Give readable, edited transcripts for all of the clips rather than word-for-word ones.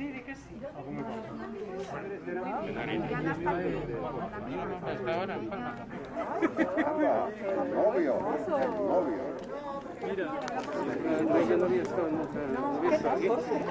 Sí, di que sí. Hasta ahora, Palma. El novio. Mira, yo no había estado nunca. No había estado aquí.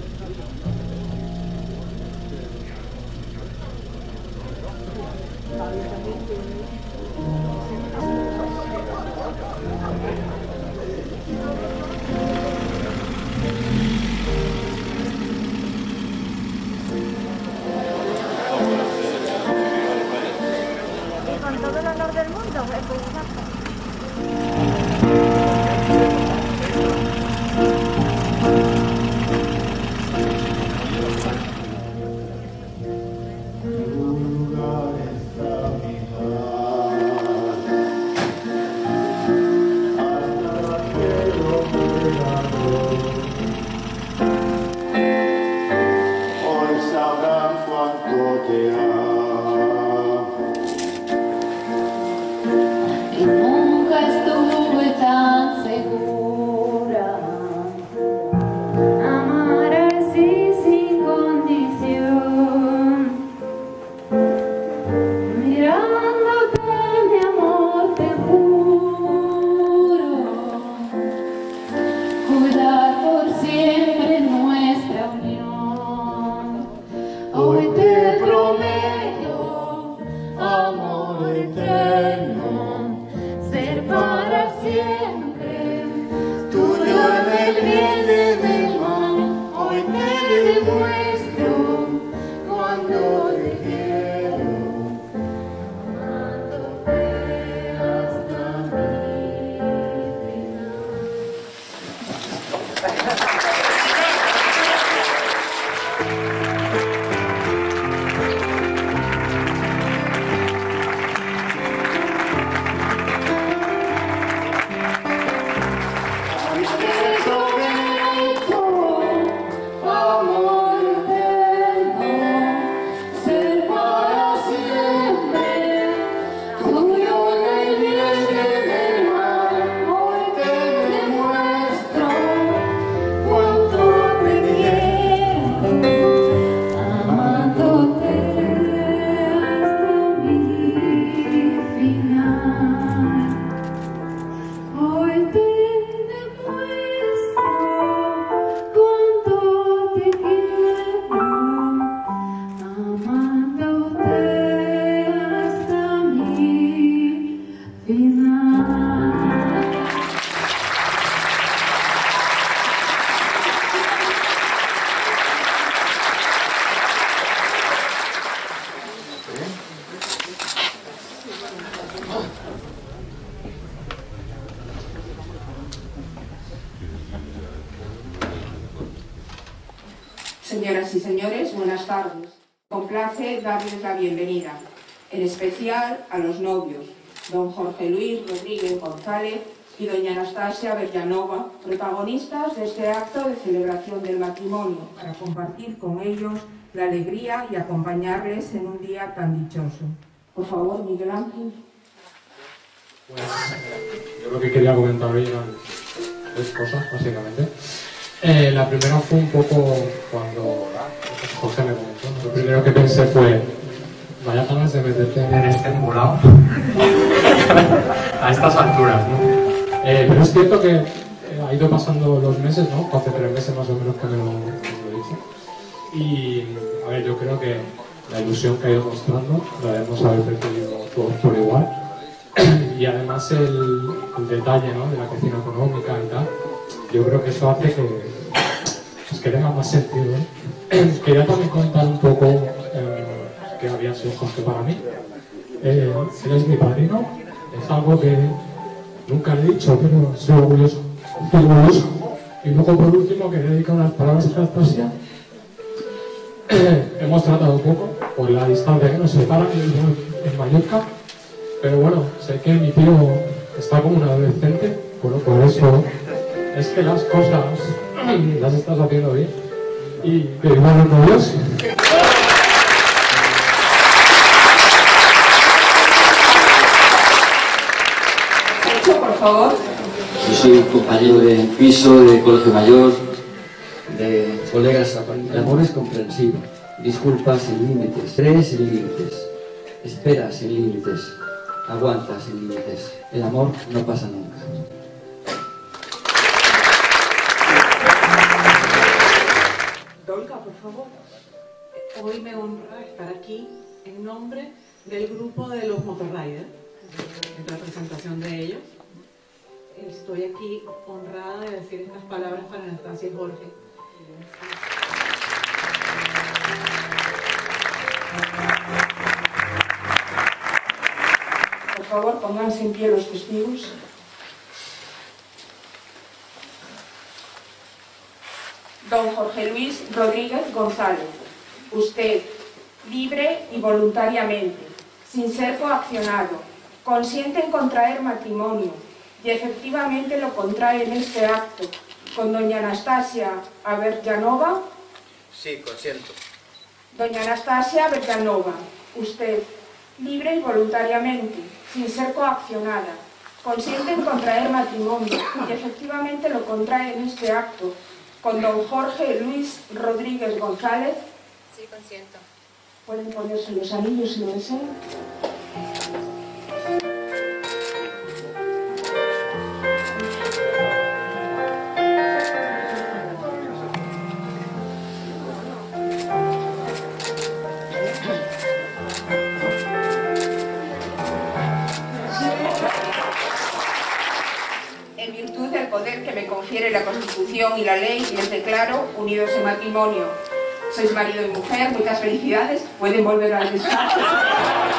Señoras y señores, buenas tardes. Complace darles la bienvenida, en especial a los novios, don Jorge Luis Rodríguez González y doña Anastasia Bellanova, protagonistas de este acto de celebración del matrimonio, para compartir con ellos la alegría y acompañarles en un día tan dichoso. Por favor, Miguel Ángel. Bueno, yo lo que quería comentar hoy eran dos cosas, básicamente. La primera fue un poco cuando José me comentó. Lo primero que pensé fue, vaya ganas de meterte en este embolado a estas alturas, ¿no? Pero es cierto que ha ido pasando los meses, ¿no? Hace 3 meses más o menos que me lo hice. Y, a ver, yo creo que la ilusión que ha ido mostrando la debemos haber percibido todos por igual. Y además el detalle, ¿no? De la cocina económica y tal. yo creo que eso hace que tenga más sentido, ¿eh? Quería también contar un poco que había sido Jorge para mí. Él es mi padrino, es algo que nunca le he dicho, pero soy orgulloso. Y luego, por último, que dedica unas palabras a Anastasia. Hemos tratado poco por la distancia que nos separa en Mallorca, pero bueno, sé que mi tío está como un adolescente, bueno, por eso es que las cosas las estás haciendo bien y que igual con Dios. Por favor. Yo soy un compañero de piso, de colegio mayor, de colegas. El amor es comprensivo, disculpa sin límites, cree sin límites, espera sin límites, aguanta sin límites. El amor no pasa nunca. Olga, por favor, hoy me honra estar aquí en nombre del grupo de los Motorriders, en representación de ellos. Estoy aquí honrada de decir estas palabras para Anastasia y Jorge. Por favor, pónganse en pie los testigos. Don Jorge Luis Rodríguez González, usted, libre y voluntariamente, sin ser coaccionado, consiente en contraer matrimonio, y efectivamente lo contrae en este acto, con doña Anastasia Bellanova. Sí, consiento. Doña Anastasia Bellanova, usted, libre y voluntariamente, sin ser coaccionada, consiente en contraer matrimonio, y efectivamente lo contrae en este acto, con don Jorge Luis Rodríguez González. Sí, consiento. Pueden ponerse los anillos si lo desean. En virtud del poder que me confiere la Constitución y la ley, les declaro unidos en matrimonio. Sois marido y mujer, muchas felicidades, pueden volver al despacho.